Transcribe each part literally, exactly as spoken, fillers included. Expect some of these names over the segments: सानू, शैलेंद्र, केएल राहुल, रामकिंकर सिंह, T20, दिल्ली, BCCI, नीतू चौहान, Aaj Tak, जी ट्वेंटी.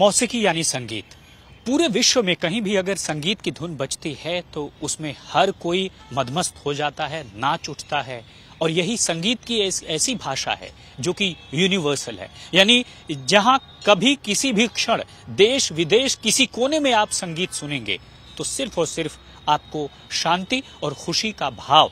मौसीकी यानी संगीत। पूरे विश्व में कहीं भी अगर संगीत की धुन बजती है तो उसमें हर कोई मदमस्त हो जाता है, नाच उठता है। और यही संगीत की ऐस, ऐसी भाषा है जो कि यूनिवर्सल है, यानी जहां कभी किसी भी क्षण देश विदेश किसी कोने में आप संगीत सुनेंगे तो सिर्फ और सिर्फ आपको शांति और खुशी का भाव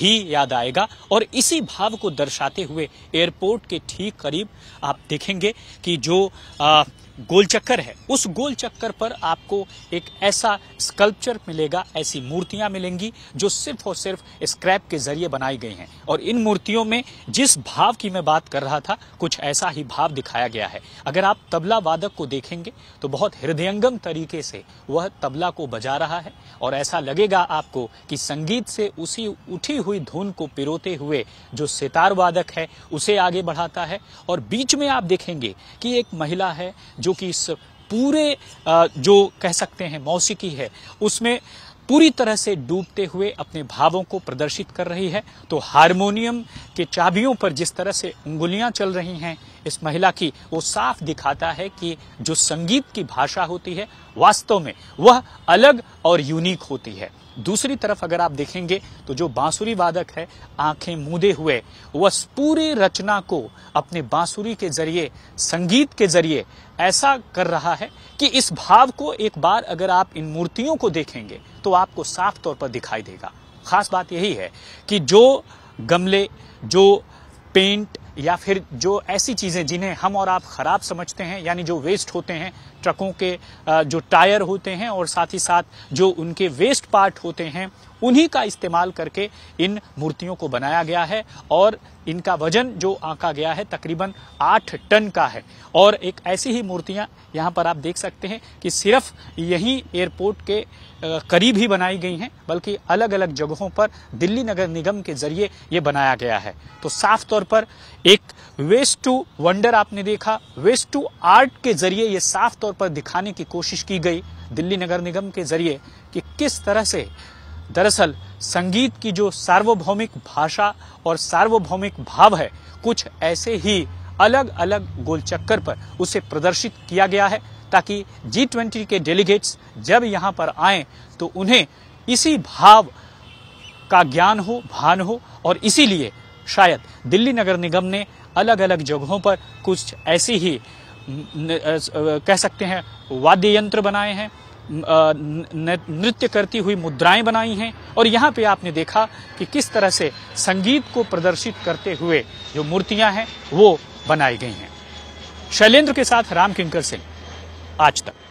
ही याद आएगा। और इसी भाव को दर्शाते हुए एयरपोर्ट के ठीक करीब आप देखेंगे कि जो आ, गोल चक्कर है, उस गोल चक्कर पर आपको एक ऐसा स्कल्पचर मिलेगा, ऐसी मूर्तियां मिलेंगी जो सिर्फ और सिर्फ स्क्रैप के जरिए बनाई गई हैं। और इन मूर्तियों में जिस भाव की मैं बात कर रहा था, कुछ ऐसा ही भाव दिखाया गया है। अगर आप तबला वादक को देखेंगे तो बहुत हृदयंगम तरीके से वह तबला को बजा रहा है और ऐसा लगेगा आपको कि संगीत से उसी उठी हुई धुन को पिरोते हुए जो सितार वादक है उसे आगे बढ़ाता है। और बीच में आप देखेंगे कि एक महिला है जो कि इस पूरे जो कह सकते हैं मौसीकी है उसमें पूरी तरह से डूबते हुए अपने भावों को प्रदर्शित कर रही है। तो हारमोनियम के चाबियों पर जिस तरह से उंगलियां चल रही हैं इस महिला की, वो साफ दिखाता है कि जो संगीत की भाषा होती है वास्तव में वह अलग और यूनिक होती है। दूसरी तरफ अगर आप देखेंगे तो जो बांसुरी वादक है आंखें मूंदे हुए वह पूरी रचना को अपने बांसुरी के जरिए, संगीत के जरिए ऐसा कर रहा है कि इस भाव को एक बार अगर आप इन मूर्तियों को देखेंगे तो आपको साफ तौर पर दिखाई देगा। खास बात यही है कि जो गमले, जो पेंट या फिर जो ऐसी चीज़ें जिन्हें हम और आप ख़राब समझते हैं, यानी जो वेस्ट होते हैं, ट्रकों के जो टायर होते हैं और साथ ही साथ जो उनके वेस्ट पार्ट होते हैं, उन्हीं का इस्तेमाल करके इन मूर्तियों को बनाया गया है। और इनका वजन जो आंका गया है तकरीबन आठ टन का है। और एक ऐसी ही मूर्तियां यहां पर आप देख सकते हैं कि सिर्फ यहीं एयरपोर्ट के करीब ही बनाई गई हैं, बल्कि अलग अलग जगहों पर दिल्ली नगर निगम के जरिए ये बनाया गया है। तो साफ तौर पर एक वेस्ट टू वंडर आपने देखा, वेस्ट टू आर्ट के जरिए ये साफ तौर पर दिखाने की कोशिश की गई दिल्ली नगर निगम के जरिए कि किस तरह से दरअसल संगीत की जो सार्वभौमिक भाषा और सार्वभौमिक भाव है कुछ ऐसे ही अलग अलग गोल चक्कर पर उसे प्रदर्शित किया गया है, ताकि जी ट्वेंटी के डेलीगेट्स जब यहाँ पर आएं तो उन्हें इसी भाव का ज्ञान हो, भान हो। और इसीलिए शायद दिल्ली नगर निगम ने अलग अलग जगहों पर कुछ ऐसी ही कह सकते हैं वाद्य यंत्र बनाए हैं, नृत्य करती हुई मुद्राएं बनाई हैं। और यहाँ पे आपने देखा कि किस तरह से संगीत को प्रदर्शित करते हुए जो मूर्तियां हैं वो बनाई गई हैं। शैलेंद्र के साथ रामकिंकर सिंह, आज तक।